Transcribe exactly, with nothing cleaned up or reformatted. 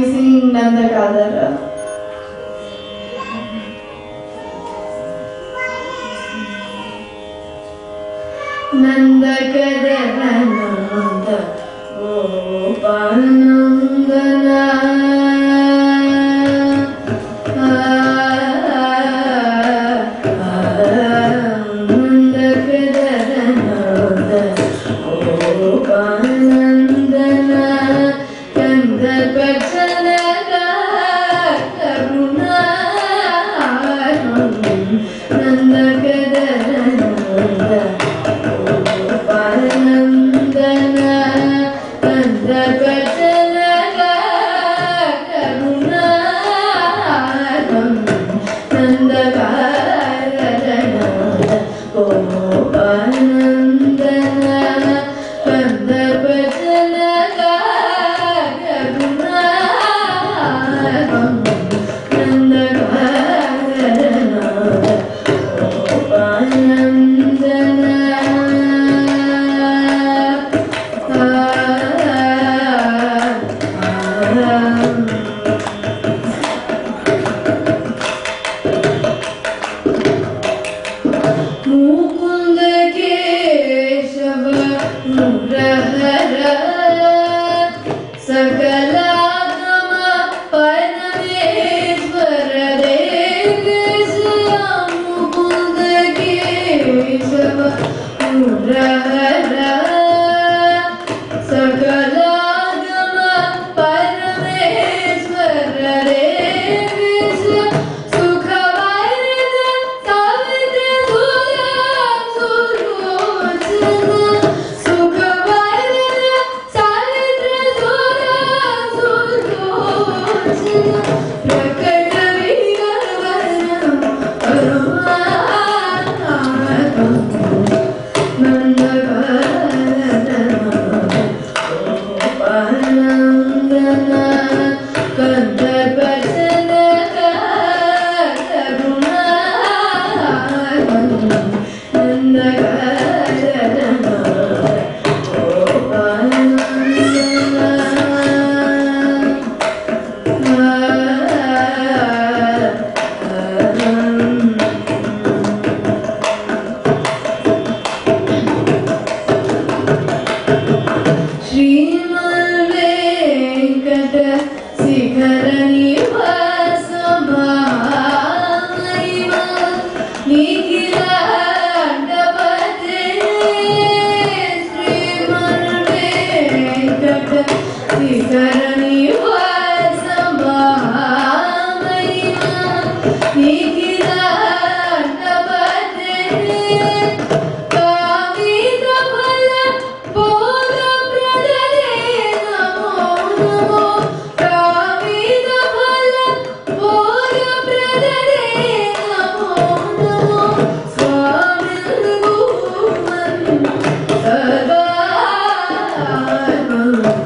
be singing Nandakadana. Nandakadana, oh Nandakadana. Oh,